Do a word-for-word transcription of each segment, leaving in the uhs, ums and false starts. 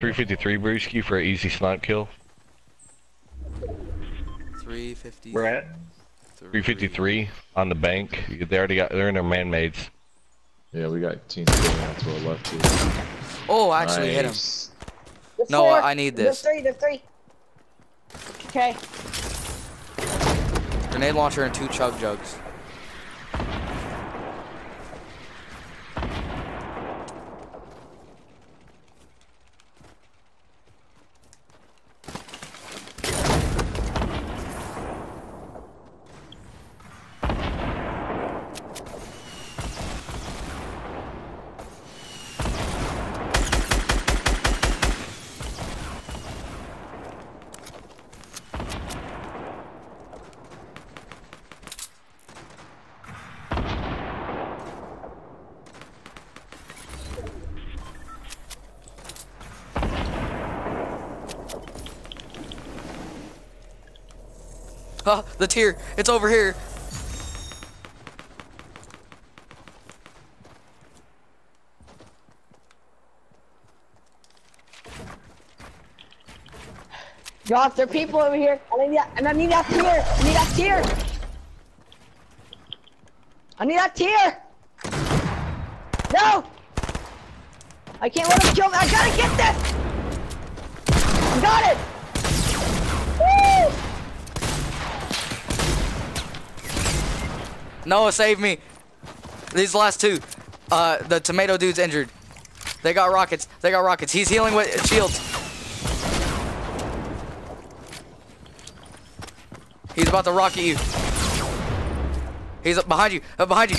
three fifty-three Brewski for an easy snipe kill. three fifty. We're at three fifty-three on the bank. They already got. They're in their man-mades. Yeah, we got teams going out to our left too. Oh, I actually nice. Hit him. There's no, four. I need this. There's three. There's three. Okay. Grenade launcher and two chug jugs. Oh, the tier, it's over here. Josh, there are people over here. I need that, and I need that tier. I need that tier. I need that tier. No! I can't let him kill me. I gotta get this! I got it! Noah, save me. These last two. Uh, the tomato dude's injured. They got rockets. They got rockets. He's healing with shields. He's about to rocket you. He's up behind you. Up behind you.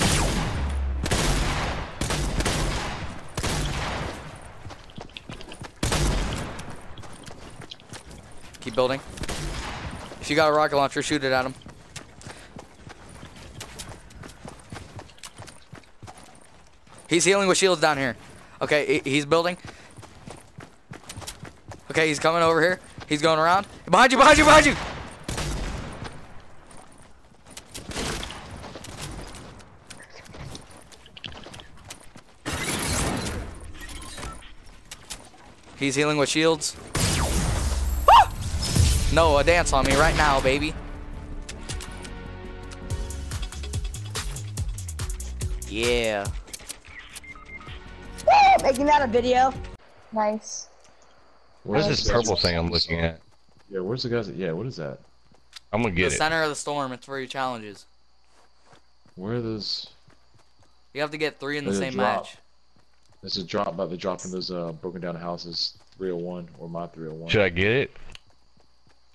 Keep building. If you got a rocket launcher, shoot it at him. He's healing with shields down here. Okay, he's building. Okay, he's coming over here. He's going around. Behind you, behind you, behind you! He's healing with shields. Ah! Noah, dance on me right now, baby. Yeah. Making that a video. Nice. Where's nice. This purple thing I'm looking at? Yeah, where's the guys? That, yeah, what is that? I'm gonna get it. The center of the storm. It's where your challenge is. Where are those? You have to get three in There's the same match. There's a drop by the drop in those uh, broken down houses. three oh one or my three oh one. Should I get it?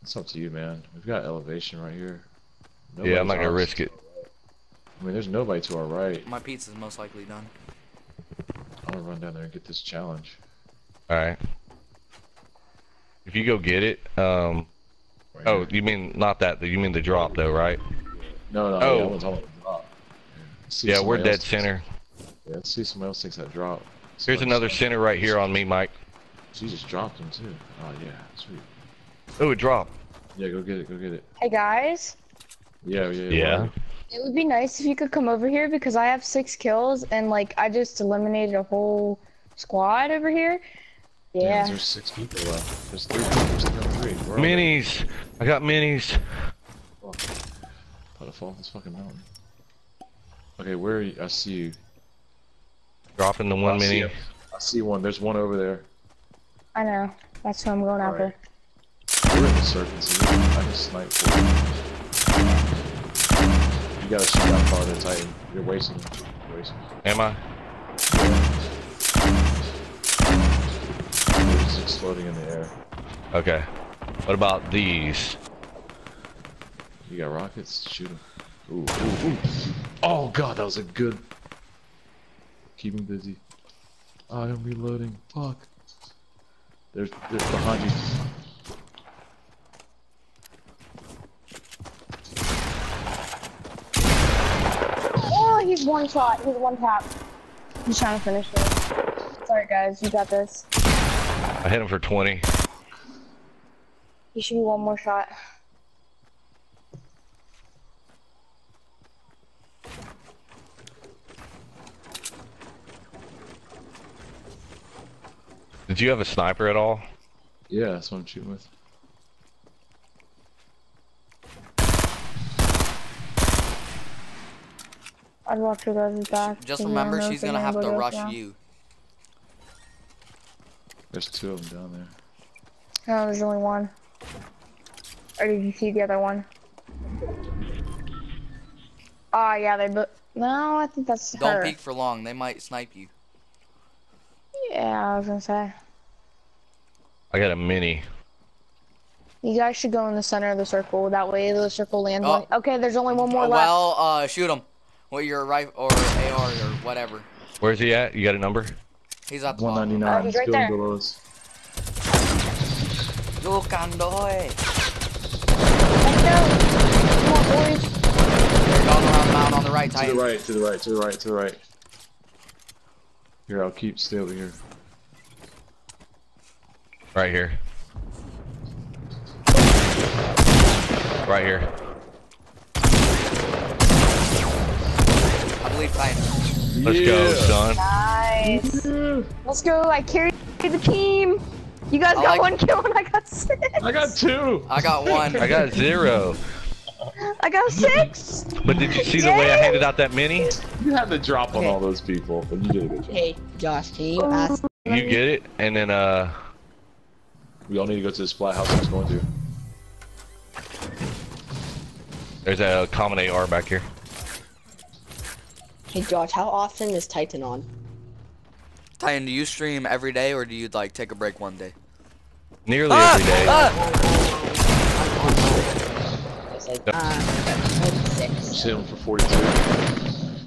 It's up to you, man. We've got elevation right here. Nobody's yeah, I'm not gonna risk it. I mean, there's nobody to our right. My pizza's most likely done. I'm gonna run down there and get this challenge. Alright. If you go get it, um... Right oh, here. You mean not that, you mean the drop though, right? No, no, oh. yeah, I wasn't talking about the drop. Yeah, we're dead center. Takes, yeah, let's see somebody else takes that drop. Somebody Here's another center right here on me, Mike. She just dropped him too. Oh yeah, sweet. Oh, it dropped. Yeah, go get it, go get it. Hey guys? Yeah, yeah, yeah. yeah. It would be nice if you could come over here because I have six kills and like I just eliminated a whole squad over here. Yeah. There's six people left. There's three people. There's three. We're minis. Over. I got minis. Oh. How to fall in this fucking mountain. Okay, where are you? I see you. Dropping the one oh, mini. I see, I see one. There's one over there. I know. That's who I'm going All after. Right. You're in the surface. I just sniped for you. You gotta shoot that farther, Titan. You're wasting. You're wasting. Am I? You're just exploding in the air. Okay. What about these? You got rockets? Shoot them. Ooh, ooh, ooh. Oh god, that was a good. Keep him busy. Oh, I'm reloading. Fuck. There's, there's behind you. He's one shot. He's one tap. He's trying to finish it. Sorry, guys. You got this. I hit him for twenty. He should be one more shot. Did you have a sniper at all? Yeah, that's what I'm shooting with. I'd walk your guys' back. Just remember, she's gonna have to rush you. There's two of them down there. No, there's only one. Or did you see the other one? Ah, oh, yeah, they both. No, I think that's her. Don't peek for long. They might snipe you. Yeah, I was gonna say. I got a mini. You guys should go in the center of the circle. That way, the circle lands. Oh. Okay, there's only one more uh, left. Well, uh, shoot him. Well, your right or A R or whatever. Where's he at? You got a number? He's at the one ninety-nine. Oh, he's right there. Yo, Kandoy. Let's go. Come on, boys. Down on the right, Titan. To the right, to the right, to the right, to the right. Here, I'll keep stay over here. Right here. Right here. I believe Titan. Let's yeah. go, son. Nice. Yeah. Let's go. I carried the team. You guys I got like... one kill and I got six. I got two. I got one. I got zero. I got six. But did you see the Yay. way I handed out that mini? You had to drop okay. on all those people, but you did a good job. Hey, Josh, can you ask? You get it, and then uh, we all need to go to the splat house. I was going to. There's a common A R back here. Hey, Josh, how often is Titan on? Titan, do you stream every day, or do you like take a break one day? Nearly ah! every day. Ah! Like, yep. uh, six, so. for forty-two.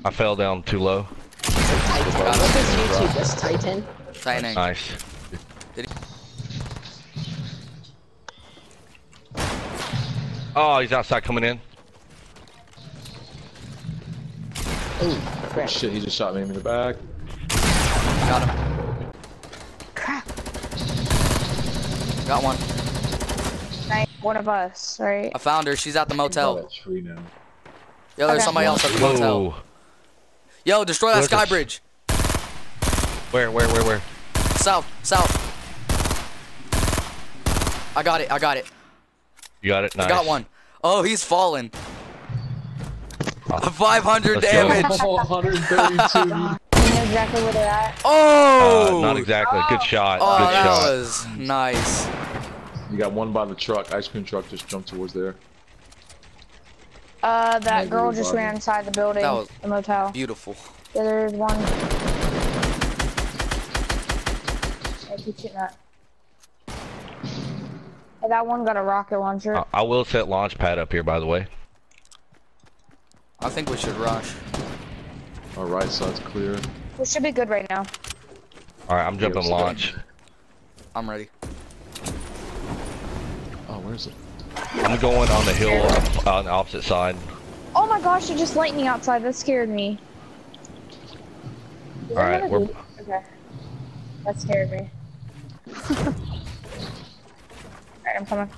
I fell down too low. What is YouTube? This Titan. Titan. Nice. Oh, he's outside coming in. Ooh, crap. Shit, he just shot me in the back. Got him. Crap. Got one. One of us, right? I found her. She's at the motel. Tree now. Yo, there's okay. somebody else at the motel. Whoa. Yo, destroy that Where's sky bridge. Where, where, where, where? South, south. I got it. I got it. You got it? Nice. I got one. Oh, he's falling. Oh. five hundred Let's damage. Go. one thirty-two. You know exactly where they're at? Oh! Uh, not exactly. Oh. Good shot. Oh, Good that shot. was nice. You got one by the truck. Ice cream truck just jumped towards there. Uh, that Maybe girl just body. ran inside the building. That was the motel. Beautiful. Yeah, there's one. I keep shooting that. Hey, that one got a rocket launcher. I, I will set launch pad up here, by the way. I think we should rush. Our right side's clear. We should be good right now. All right, I'm jumping launch. Good. I'm ready. Where is it? I'm going on the hill on, on the opposite side. Oh my gosh, there's just lightning outside. That scared me. All right, we're... Okay. That scared me. All right, I'm coming.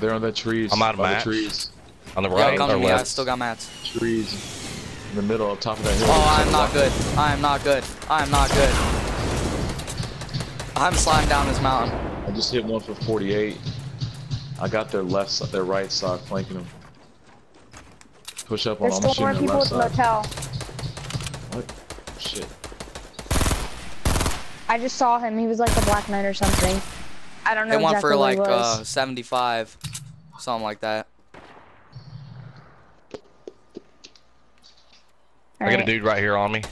They're on the trees. I'm out of mats. Trees. On the right, on the left. I still got mats. Trees in the middle, on top of that hill. Oh, I'm not good. I'm not good. I'm not good. I'm sliding down this mountain. I just hit one for forty-eight. I got their left side, their right side flanking them. Push up on all the shit. There's still more people at the motel. What? Shit. I just saw him. He was like a black knight or something. I don't know exactly who he was. They went for like uh, seventy-five, something like that. I got a dude right here on me.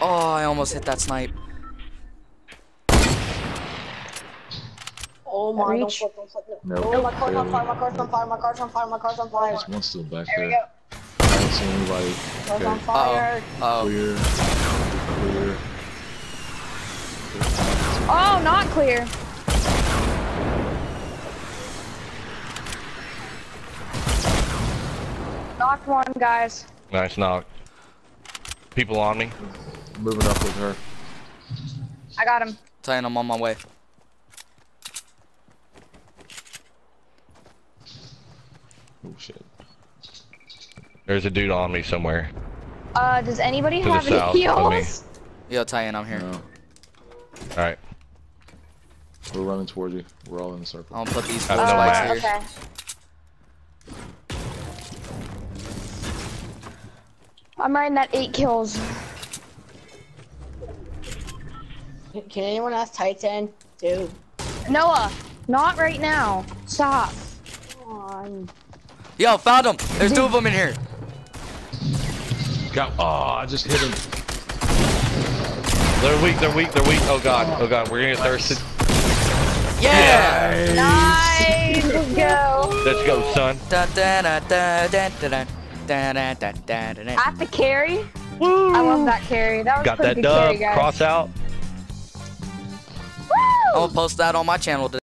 Oh, I almost hit that snipe. Oh my, don't flip, don't flip, no. Nope. Oh, my car's on fire, my car's on fire, my car's on fire, my car's on fire. There's one still back there. There we go. I don't see anybody. My car's okay. on fire. Uh-oh. Clear. Clear. Oh, not clear. Knocked one, guys. Nice knock. People on me. Moving up with her. I got him. Titan, I'm on my way. Oh shit. There's a dude on me somewhere. Uh, does anybody have any heals? Yo, Titan, I'm here. No. Alright. We're running towards you. We're all in a circle. I'm gonna put these spikes here. Okay. I'm riding at eight kills. Can anyone ask Titan? Dude. Noah, not right now. Stop. Come on. Yo, found him. There's two of them in here. Got. Oh, I just hit him. They're weak. They're weak. They're weak. Oh god. Oh god. We're gonna get thirsted. Yeah. Nice. Let's go. Let's go, son. Da, da, da, da, da, da, da, da, da, da. I have to carry. Woo. I love that carry. That was got pretty that good dub. Carry, guys. Cross out. Woo. I'll post that on my channel today.